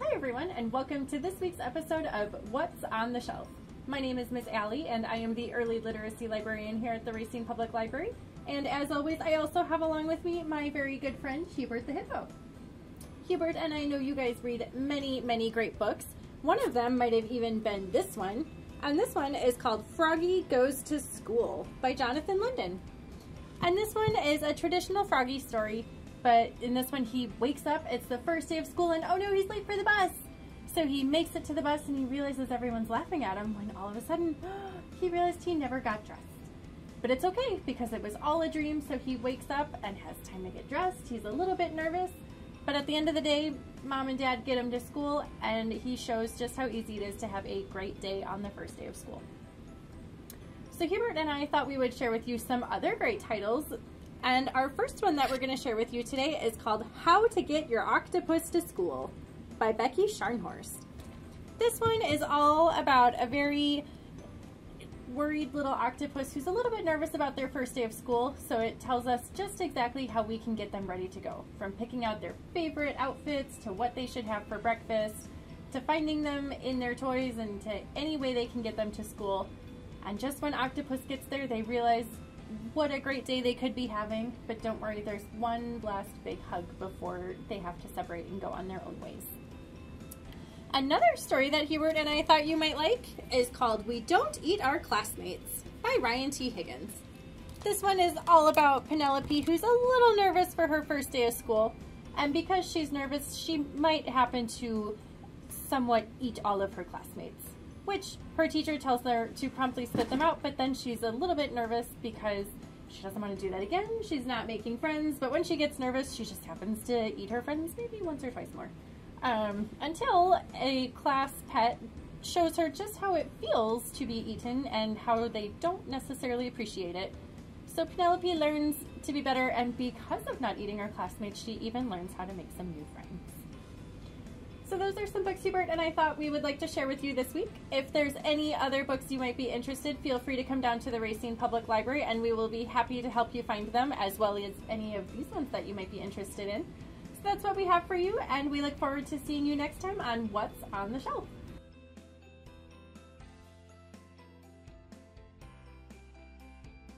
Hi everyone, and welcome to this week's episode of What's on the Shelf. My name is Miss Ali, and I am the Early Literacy Librarian here at the Racine Public Library. And as always, I also have along with me my very good friend, Hubert the Hippo. Hubert and I know you guys read many, many great books. One of them might have even been this one, and this one is called Froggy Goes to School by Jonathan London. And this one is a traditional Froggy story, but in this one he wakes up, it's the first day of school, and oh no, he's late for the bus! So he makes it to the bus and he realizes everyone's laughing at him when all of a sudden he realized he never got dressed. But it's okay, because it was all a dream, so he wakes up and has time to get dressed. He's a little bit nervous, but at the end of the day, Mom and Dad get him to school, and he shows just how easy it is to have a great day on the first day of school. So Hubert and I thought we would share with you some other great titles, and our first one that we're going to share with you today is called How to Get Your Octopus to School by Becky Scharnhorst. This one is all about a very worried little octopus who's a little bit nervous about their first day of school, so it tells us just exactly how we can get them ready to go, from picking out their favorite outfits to what they should have for breakfast to finding them in their toys and to any way they can get them to school. And just when Octopus gets there, they realize what a great day they could be having, but don't worry, there's one last big hug before they have to separate and go on their own ways. Another story that Hubert and I thought you might like is called We Don't Eat Our Classmates by Ryan T. Higgins. This one is all about Penelope, who's a little nervous for her first day of school, and because she's nervous, she might happen to somewhat eat all of her classmates, which her teacher tells her to promptly spit them out, but then she's a little bit nervous because she doesn't want to do that again. She's not making friends, but when she gets nervous, she just happens to eat her friends maybe once or twice more. Until a class pet shows her just how it feels to be eaten and how they don't necessarily appreciate it. So Penelope learns to be better, and because of not eating her classmates, she even learns how to make some new friends. So those are some books Hubert and I thought we would like to share with you this week. If there's any other books you might be interested, feel free to come down to the Racine Public Library and we will be happy to help you find them, as well as any of these ones that you might be interested in. So that's what we have for you, and we look forward to seeing you next time on What's on the Shelf.